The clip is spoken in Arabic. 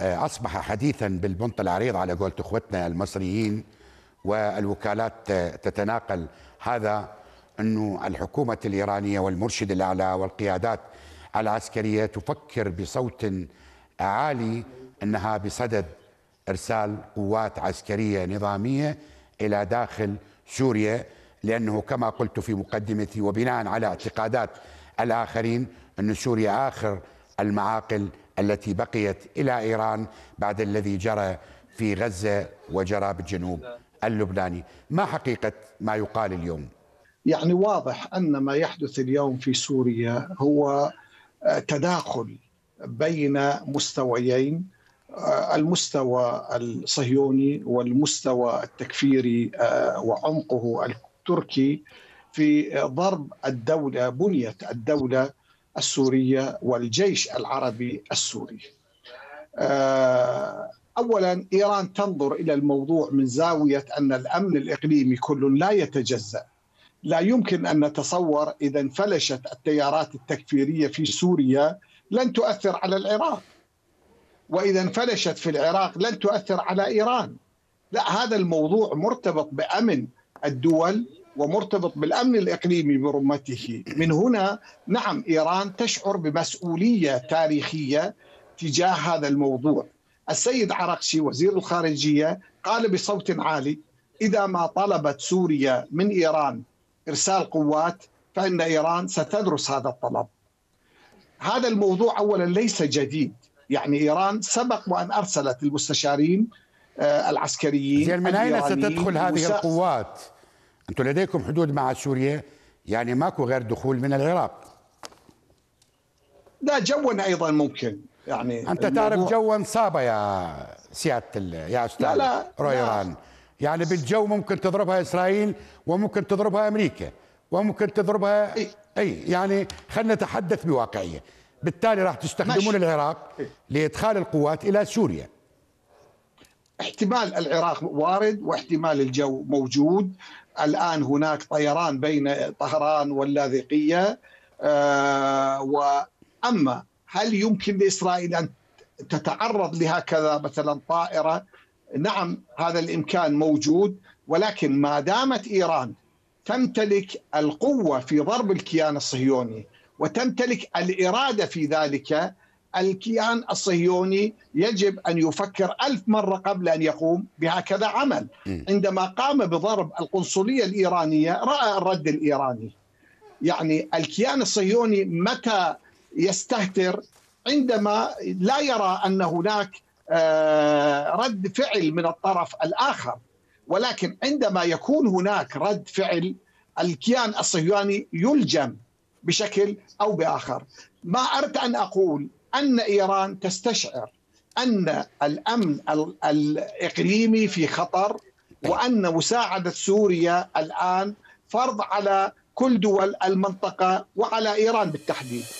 أصبح حديثا بالبنط العريض على قولة إخوتنا المصريين، والوكالات تتناقل هذا أنه الحكومة الإيرانية والمرشد الأعلى والقيادات العسكرية تفكر بصوت عالي أنها بصدد إرسال قوات عسكرية نظامية إلى داخل سوريا، لأنه كما قلت في مقدمتي وبناء على اعتقادات الآخرين أن سوريا آخر المعاقل التي بقيت إلى إيران بعد الذي جرى في غزة وجرى بالجنوب اللبناني. ما حقيقة ما يقال اليوم؟ يعني واضح أن ما يحدث اليوم في سوريا هو تداخل بين مستويين، المستوى الصهيوني والمستوى التكفيري وعمقه التركي، في ضرب الدولة، بنية الدولة السورية والجيش العربي السوري. أولا إيران تنظر إلى الموضوع من زاوية أن الأمن الإقليمي كل لا يتجزأ، لا يمكن أن نتصور إذا انفلشت التيارات التكفيرية في سوريا لن تؤثر على العراق، وإذا انفلشت في العراق لن تؤثر على إيران. لا، هذا الموضوع مرتبط بأمن الدول ومرتبط بالأمن الإقليمي برمته. من هنا نعم إيران تشعر بمسؤولية تاريخية تجاه هذا الموضوع. السيد عراقشي وزير الخارجية قال بصوت عالي إذا ما طلبت سوريا من إيران إرسال قوات فإن إيران ستدرس هذا الطلب. هذا الموضوع أولا ليس جديد، يعني إيران سبق وأن أرسلت المستشارين العسكريين. من أين ستدخل هذه القوات؟ أنتم لديكم حدود مع سوريا، يعني ماكو غير دخول من العراق. لا، جوا أيضا ممكن، يعني أنت تعرف جوا صعبة يا سيادة يا أستاذ رويران، يعني بالجو ممكن تضربها إسرائيل وممكن تضربها أمريكا وممكن تضربها أي يعني خلينا نتحدث بواقعية. بالتالي راح تستخدمون العراق لإدخال القوات إلى سوريا. احتمال العراق وارد واحتمال الجو موجود. الآن هناك طيران بين طهران واللاذقية. وأما هل يمكن لإسرائيل أن تتعرض لهكذا مثلا طائرة؟ نعم هذا الإمكان موجود، ولكن ما دامت إيران تمتلك القوة في ضرب الكيان الصهيوني وتمتلك الإرادة في ذلك، الكيان الصهيوني يجب أن يفكر 1000 مرة قبل أن يقوم بهكذا عمل. عندما قام بضرب القنصلية الإيرانية رأى الرد الإيراني، يعني الكيان الصهيوني متى يستهتر؟ عندما لا يرى أن هناك رد فعل من الطرف الآخر، ولكن عندما يكون هناك رد فعل الكيان الصهيوني يلجم بشكل أو بآخر. ما أردت أن أقول أن إيران تستشعر أن الأمن الإقليمي في خطر، وأن مساعدة سوريا الآن فرض على كل دول المنطقة وعلى إيران بالتحديد.